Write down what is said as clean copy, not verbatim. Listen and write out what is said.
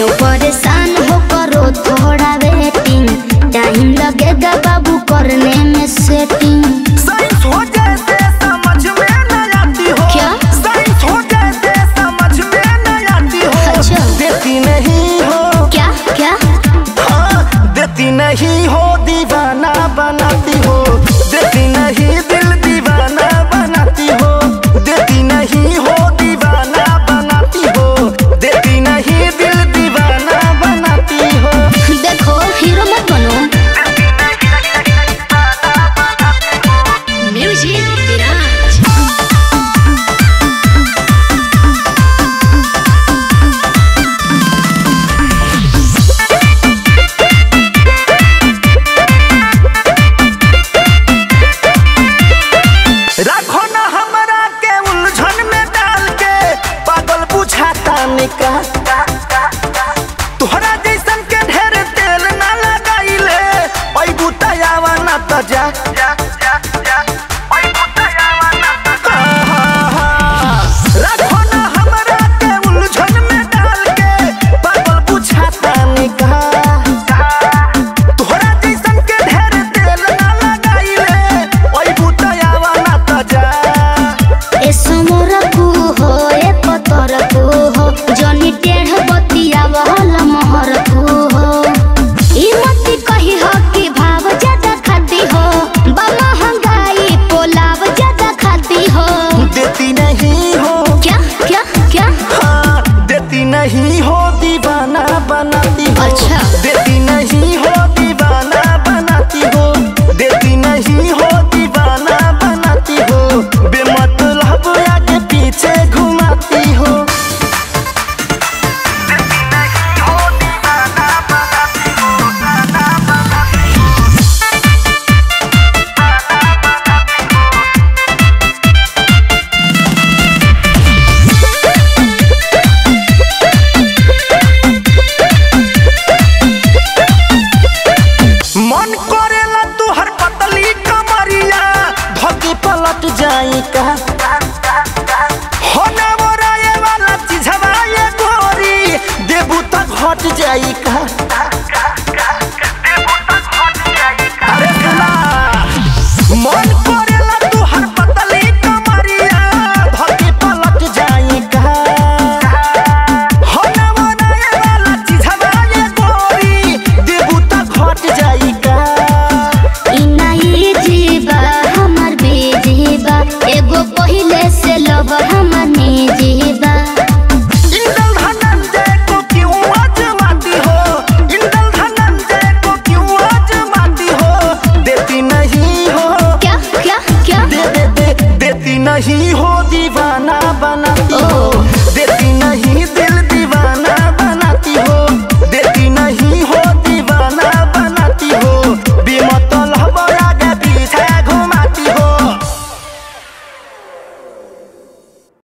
क्यों परेशान होकर रो थोड़ा वेटिंग, टाइम लगेगा बाबू करने में सेटिंग। साइंस हो जाए से समझ में न आती हो, क्या साइंस हो जाए से समझ में न आती हो। अच्छा। देती नहीं हो क्या क्या, हाँ देती नहीं हो दीवाना बनाती हो, देती नहीं दिल दीवाना बनाती हो, देती नहीं हो दीवाना बनाती हो, देती नहीं दिल दीवाना बनाती हो। देखो हीरो मत बनो। म्यूजिक विराज। रखो ना हमरा के उलझन में डाल के, पागल बुझाता निका तोहरा जैसन के ढेर तेल ना लगाइले, ओई बुतायावा ना त जा। रखो ना हमरा के उलझन में डाल के, पागल बुझाता निका तोहरा जैसन के ढेर तेल ना लगाइले, ओई बुतायावा ना त जा। ए समोरा कु हो, ए पतर कु हो, जनी टेढ़ बतिया वहल मोहर कु हो। ई मत कही हो कि भाव ज्यादा खाती हो, बा महंगाई पोलाव ज्यादा खाती हो। देती नहीं हो क्या क्या क्या, हाँ देती नहीं हो दीवाना बनाती हो। अच्छा। देती नहीं हो दीवाना बनाती हो, देती नहीं हो दीवाना बनाती हो, बेमतलब आगे पीछे घुमाती हो। देती नहीं हो दीवाना बनाती हो, दीवाना बनाती हो। मन करेला तू हर पतली कमरिया धोती पलट जाई का, हो ना मोरा ये वाला चीज़वा ये गोरी, देबू त घट जाई का।